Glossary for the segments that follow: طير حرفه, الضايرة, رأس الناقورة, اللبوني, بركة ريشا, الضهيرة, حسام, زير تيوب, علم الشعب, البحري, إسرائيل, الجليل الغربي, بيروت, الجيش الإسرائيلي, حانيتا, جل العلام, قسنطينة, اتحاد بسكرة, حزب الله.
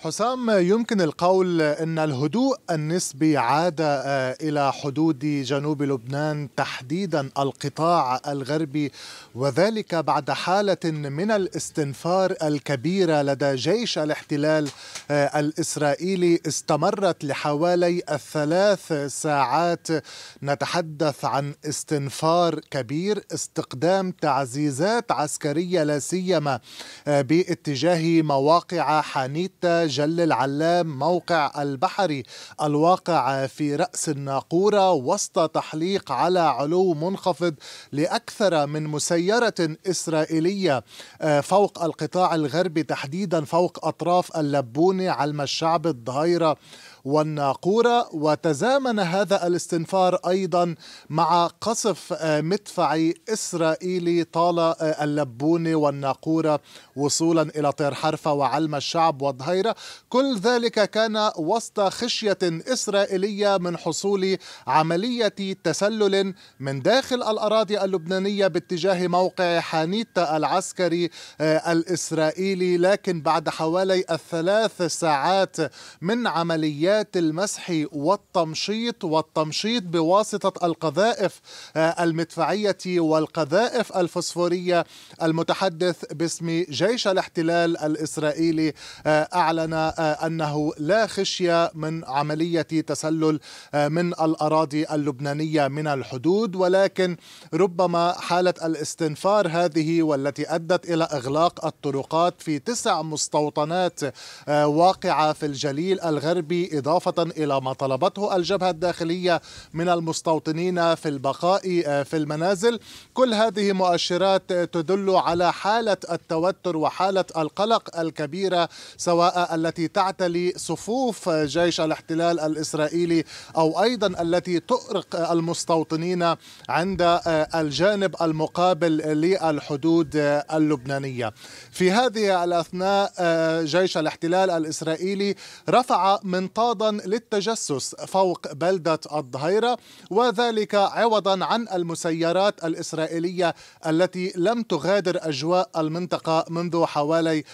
حسام، يمكن القول أن الهدوء النسبي عاد إلى حدود جنوب لبنان، تحديدا القطاع الغربي، وذلك بعد حالة من الاستنفار الكبيرة لدى جيش الاحتلال الإسرائيلي استمرت لحوالي 3 ساعات. نتحدث عن استنفار كبير، استقدام تعزيزات عسكرية لا سيما باتجاه مواقع حانيتا، جل العلام، موقع البحري الواقع في رأس الناقورة، وسط تحليق على علو منخفض لأكثر من مسيرة إسرائيلية فوق القطاع الغربي، تحديدا فوق أطراف اللبوني، علم الشعب، الضايرة والناقورة. وتزامن هذا الاستنفار أيضا مع قصف مدفعي إسرائيلي طال اللبوني والناقورة وصولا إلى طير حرفه وعلم الشعب والضهيرة. كل ذلك كان وسط خشية إسرائيلية من حصول عملية تسلل من داخل الأراضي اللبنانية باتجاه موقع حانيتا العسكري الإسرائيلي. لكن بعد حوالي 3 ساعات من عمليات المسح والتمشيط، والتمشيط بواسطة القذائف المدفعية والقذائف الفسفورية، المتحدث باسم جيش الاحتلال الإسرائيلي أعلن أنه لا خشية من عملية تسلل من الأراضي اللبنانية من الحدود. ولكن ربما حالة الاستنفار هذه والتي أدت إلى إغلاق الطرقات في 9 مستوطنات واقعة في الجليل الغربي، إضافة إلى ما طلبته الجبهة الداخلية من المستوطنين في البقاء في المنازل، كل هذه مؤشرات تدل على حالة التوتر وحالة القلق الكبيرة، سواء التي تعتلي صفوف جيش الاحتلال الإسرائيلي أو أيضا التي تؤرق المستوطنين عند الجانب المقابل للحدود اللبنانية. في هذه الأثناء جيش الاحتلال الإسرائيلي رفع منطادا للتجسس فوق بلدة الضهيرة، وذلك عوضا عن المسيرات الإسرائيلية التي لم تغادر أجواء المنطقة منذ حوالي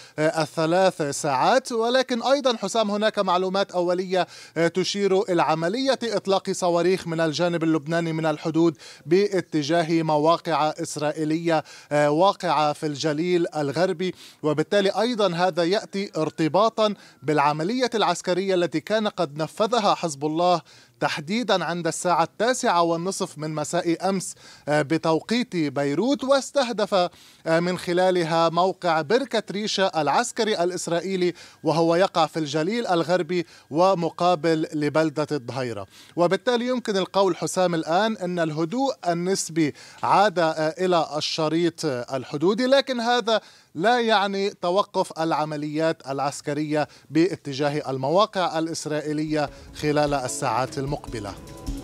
3 ساعات. ولكن أيضا حسام هناك معلومات أولية تشير إلى عملية إطلاق صواريخ من الجانب اللبناني من الحدود باتجاه مواقع إسرائيلية واقعة في الجليل الغربي، وبالتالي أيضا هذا يأتي ارتباطا بالعملية العسكرية التي كان قد نفذها حزب الله تحديدا عند الساعة 9:30 من مساء أمس بتوقيت بيروت، واستهدف من خلالها موقع بركة ريشا العسكري الإسرائيلي وهو يقع في الجليل الغربي ومقابل لبلدة الضهيرة. وبالتالي يمكن القول حسام الآن أن الهدوء النسبي عاد إلى الشريط الحدودي، لكن هذا لا يعني توقف العمليات العسكرية باتجاه المواقع الإسرائيلية خلال الساعات المقبلة.